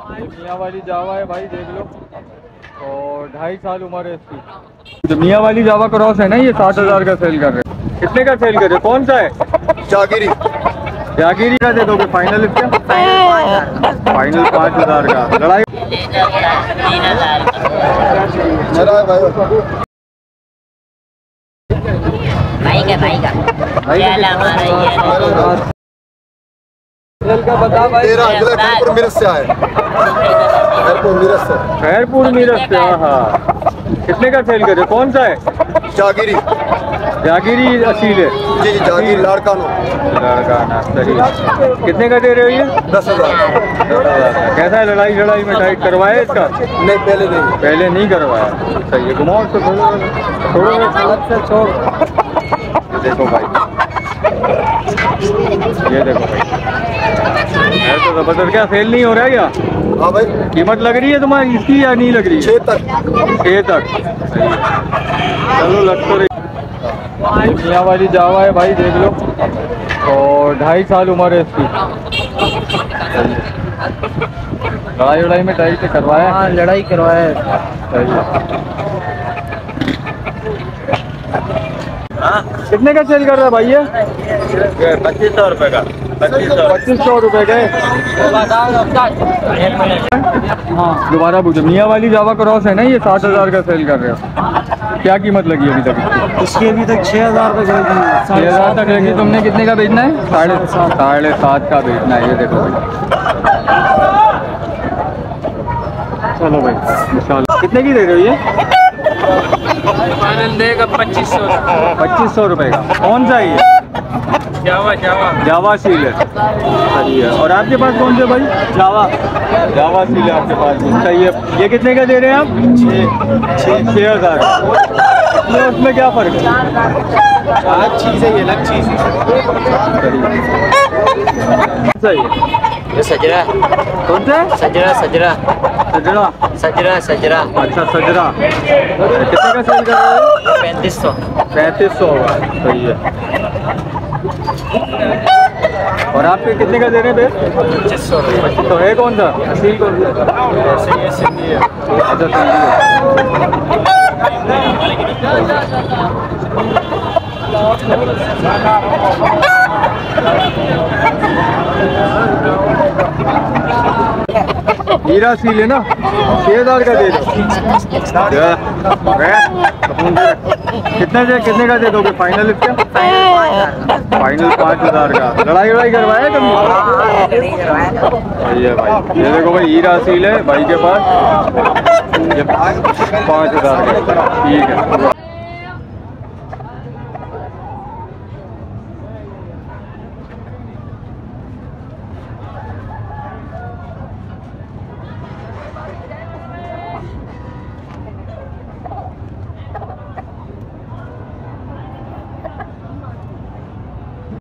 मियाँ वाली जावा है भाई, देख लो। और 2.5 साल उम्र है इसकी। मियाँ वाली जावा क्रॉस है ना, ये 7,000 का सेल कर रहे हैं। कितने का सेल कर रहे? कौन सा है? जागीरी। जागीरी का दे दोगे फाइनल? इसका फाइनल 5,000 का। लड़ाई 3,000 भाई का का बता भाई। खैरपुर मिरज से आए। खैरपुर मिरज से। हाँ, कितने का सेल करे? कौन सा है? जागीरी। जागीरी असील है जी। जागीरी लाड़काना। सही। कितने का दे रहे हो ये? 10,000। कैसा है? लड़ाई लड़ाई में टाइट करवाया इसका? नहीं, पहले नहीं करवाया। सही है। घुमाओ तो थोड़ा। देखो भाई, ये देखो भाई, तो जबरदस्त। क्या फेल नहीं हो रहा है क्या? हाँ भाई। कीमत लग रही है तुम्हारी इसकी या नहीं लग रही है? 6 तक। चलो लग तो रही। मियाँ वाली जावा है भाई, देख लो। और 2.5 साल उम्र है इसकी। लड़ाई लड़ाई में टाइट से करवाया? हाँ, लड़ाई करवाया है। कितने का सेल कर रहा है भाई ये? 2,500 रुपये का। 2,500 रुपए गए। हाँ, दोबारा पूछो। मियाँ वाली जावा क्रॉस है ना, ये 7,000 का सेल कर रहे हो। क्या कीमत लगी अभी तक इसकी? अभी तक 6,000 तक लगी। 6,000 तक लगी। तुमने कितने का बेचना है? 7.5 का बेचना है। ये देखो भाई। चलो भाई इंशाल्लाह। कितने की दे रहे हो ये? फाइनल देगा 2,500 रुपए का। कौन सा है ये? जावा सील है। सही है। और आपके पास कौन से भाई? जावा सील है आपके पास। सही है। ये कितने का दे रहे हैं आप? 6,000। उसमें क्या फर्क है? अलग चीज़ है ये, अलग चीज़ है। सही है। ये सजरा। कौन सा? सजरा। अच्छा, सजरा। कितने का सेल कर रहे हो? 3,500 होगा। सही है। और आपके कितने का दे रहे हैं? 2,500 रुपये। तो है कौन सा? असील। कौन सा? हीरा सील है ना। 6,000 का दे दो। कितने का दे दोगे फाइनल इसका? फाइनल 5,000 का। लड़ाई लड़ाई करवाया कभी? ये भाई, ये देखो भाई, हीरा असील है भाई के पास। ये 5,000 का। ठीक है।